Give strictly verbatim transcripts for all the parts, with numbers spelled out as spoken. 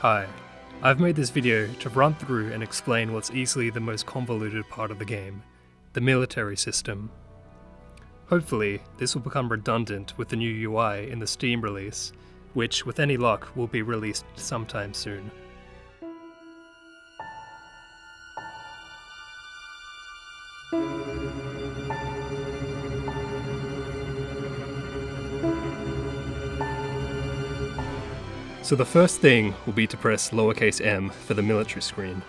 Hi, I've made this video to run through and explain what's easily the most convoluted part of the game, the military system. Hopefully, this will become redundant with the new U I in the Steam release, which, with any luck, will be released sometime soon. So the first thing will be to press lowercase m for the military screen.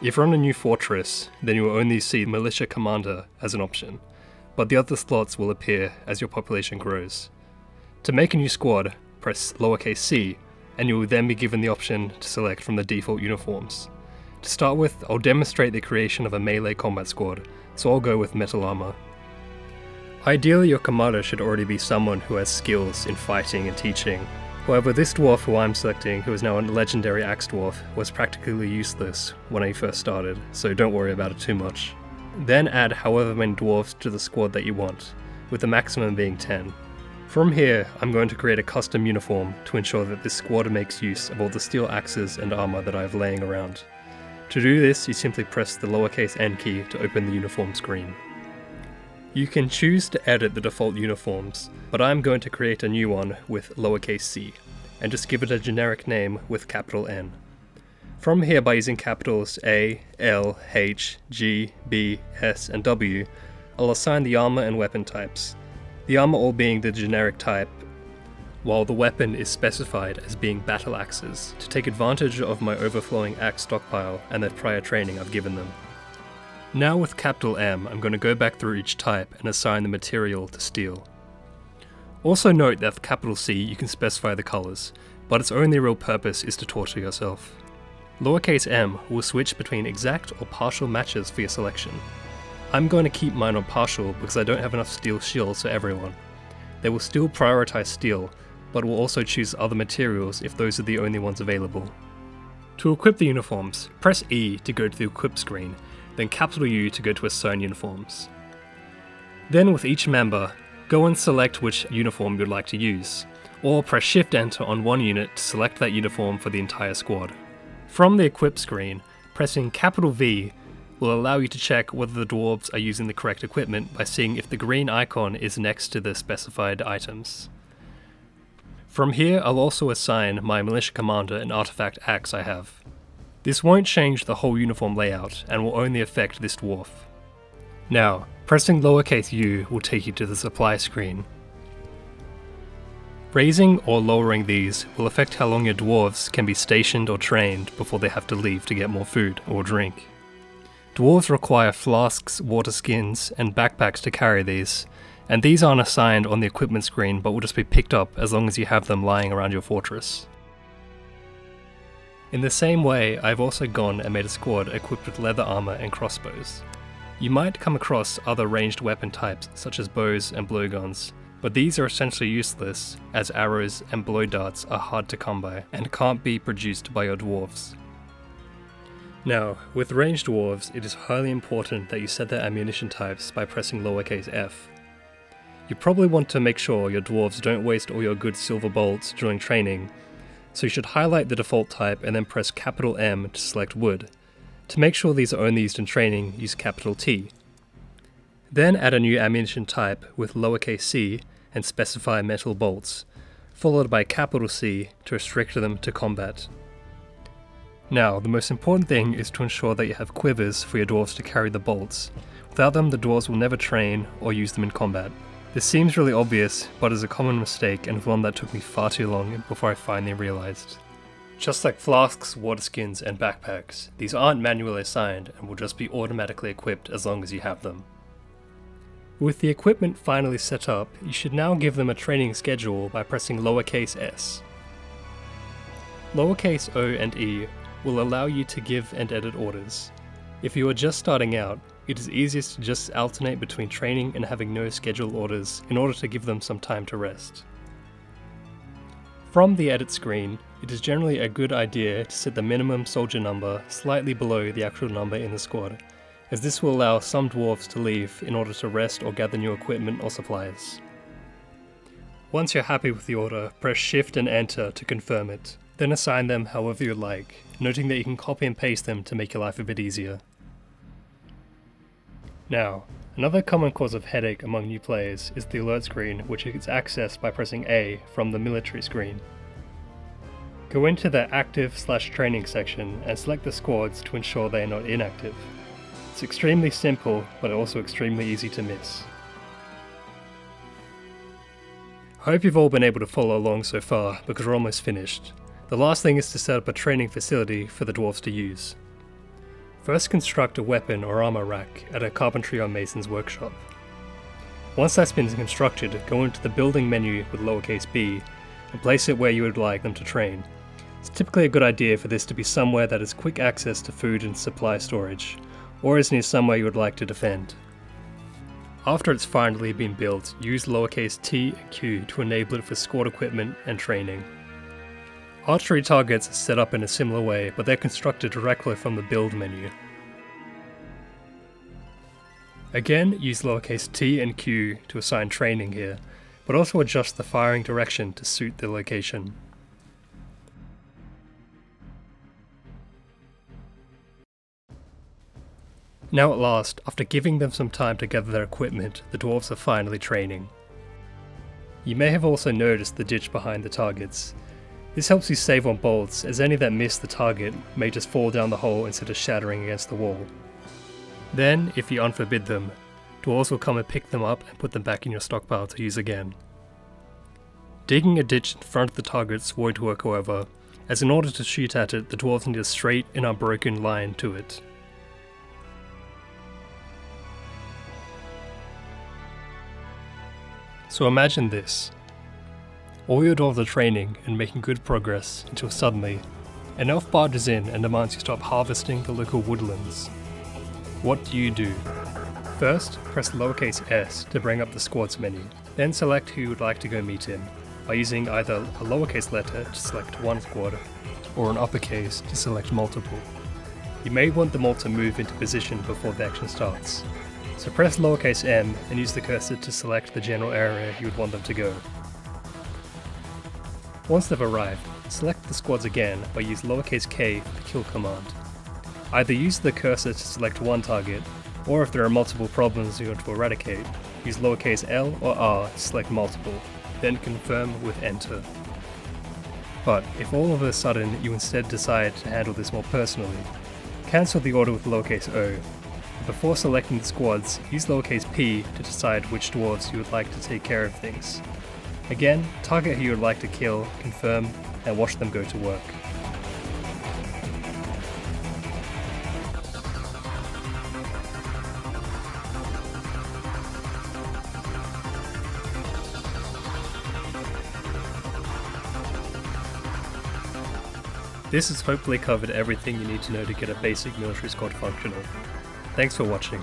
If you're on a new fortress, then you will only see Militia Commander as an option, but the other slots will appear as your population grows. To make a new squad, press lowercase c, and you will then be given the option to select from the default uniforms. To start with, I'll demonstrate the creation of a melee combat squad, so I'll go with metal armor. Ideally, your commander should already be someone who has skills in fighting and teaching. However, this dwarf who I'm selecting, who is now a legendary axe dwarf, was practically useless when I first started, so don't worry about it too much. Then add however many dwarves to the squad that you want, with the maximum being ten. From here, I'm going to create a custom uniform to ensure that this squad makes use of all the steel axes and armor that I have laying around. To do this, you simply press the lowercase n key to open the uniform screen. You can choose to edit the default uniforms, but I'm going to create a new one with lowercase c, and just give it a generic name with capital N. From here, by using capitals A, L, H, G, B, S, and W, I'll assign the armor and weapon types, the armor all being the generic type, while the weapon is specified as being battle axes, to take advantage of my overflowing axe stockpile and the prior training I've given them. Now with capital M, I'm going to go back through each type and assign the material to steel. Also note that with capital C you can specify the colours, but its only real purpose is to torture yourself. Lowercase m will switch between exact or partial matches for your selection. I'm going to keep mine on partial because I don't have enough steel shields for everyone. They will still prioritise steel, but will also choose other materials if those are the only ones available. To equip the uniforms, press E to go to the equip screen, then capital U to go to assign uniforms. Then with each member, go and select which uniform you'd like to use, or press shift enter on one unit to select that uniform for the entire squad. From the equip screen, pressing capital V will allow you to check whether the dwarves are using the correct equipment by seeing if the green icon is next to the specified items. From here, I'll also assign my Militia Commander an artifact axe I have. This won't change the whole uniform layout and will only affect this dwarf. Now, pressing lowercase u will take you to the supply screen. Raising or lowering these will affect how long your dwarves can be stationed or trained before they have to leave to get more food or drink. Dwarves require flasks, water skins, and backpacks to carry these, and these aren't assigned on the equipment screen but will just be picked up as long as you have them lying around your fortress. In the same way, I've also gone and made a squad equipped with leather armor and crossbows. You might come across other ranged weapon types such as bows and blowguns, but these are essentially useless as arrows and blow darts are hard to come by and can't be produced by your dwarves. Now, with ranged dwarves, it is highly important that you set their ammunition types by pressing lowercase f. You probably want to make sure your dwarves don't waste all your good silver bolts during training, so you should highlight the default type and then press capital M to select wood. To make sure these are only used in training, use capital T. Then add a new ammunition type with lowercase c and specify metal bolts, followed by capital C to restrict them to combat. Now, the most important thing is to ensure that you have quivers for your dwarves to carry the bolts. Without them, the dwarves will never train or use them in combat. This seems really obvious, but is a common mistake and one that took me far too long before I finally realised. Just like flasks, water skins, and backpacks, these aren't manually assigned and will just be automatically equipped as long as you have them. With the equipment finally set up, you should now give them a training schedule by pressing lowercase s. Lowercase o and e will allow you to give and edit orders. If you are just starting out, it is easiest to just alternate between training and having no scheduled orders in order to give them some time to rest. From the edit screen, it is generally a good idea to set the minimum soldier number slightly below the actual number in the squad, as this will allow some dwarves to leave in order to rest or gather new equipment or supplies. Once you're happy with the order, press shift and enter to confirm it. Then assign them however you like, noting that you can copy and paste them to make your life a bit easier. Now, another common cause of headache among new players is the alert screen, which is accessed by pressing A from the military screen. Go into the active slash training section and select the squads to ensure they are not inactive. It's extremely simple, but also extremely easy to miss. I hope you've all been able to follow along so far, because we're almost finished. The last thing is to set up a training facility for the dwarves to use. First, construct a weapon or armor rack at a carpentry or mason's workshop. Once that's been constructed, go into the building menu with lowercase b and place it where you would like them to train. It's typically a good idea for this to be somewhere that has quick access to food and supply storage, or is near somewhere you would like to defend. After it's finally been built, use lowercase t and q to enable it for squad equipment and training. Archery targets are set up in a similar way, but they're constructed directly from the build menu. Again, use lowercase t and q to assign training here, but also adjust the firing direction to suit the location. Now at last, after giving them some time to gather their equipment, the dwarves are finally training. You may have also noticed the ditch behind the targets. This helps you save on bolts, as any that miss the target may just fall down the hole instead of shattering against the wall. Then, if you unforbid them, dwarves will come and pick them up and put them back in your stockpile to use again. Digging a ditch in front of the targets won't work, however, as in order to shoot at it, the dwarves need a straight and unbroken line to it. So imagine this. All your dwarves are training and making good progress until suddenly, an elf barges in and demands you stop harvesting the local woodlands. What do you do? First, press lowercase s to bring up the squads menu, then select who you would like to go meet him, by using either a lowercase letter to select one squad, or an uppercase to select multiple. You may want them all to move into position before the action starts, so press lowercase m and use the cursor to select the general area you would want them to go. Once they've arrived, select the squads again, but use lowercase k for the kill command. Either use the cursor to select one target, or if there are multiple problems you want to eradicate, use lowercase l or r to select multiple, then confirm with enter. But if all of a sudden you instead decide to handle this more personally, cancel the order with lowercase o, and before selecting the squads, use lowercase p to decide which dwarves you would like to take care of things. Again, target who you would like to kill, confirm, and watch them go to work. This has hopefully covered everything you need to know to get a basic military squad functional. Thanks for watching.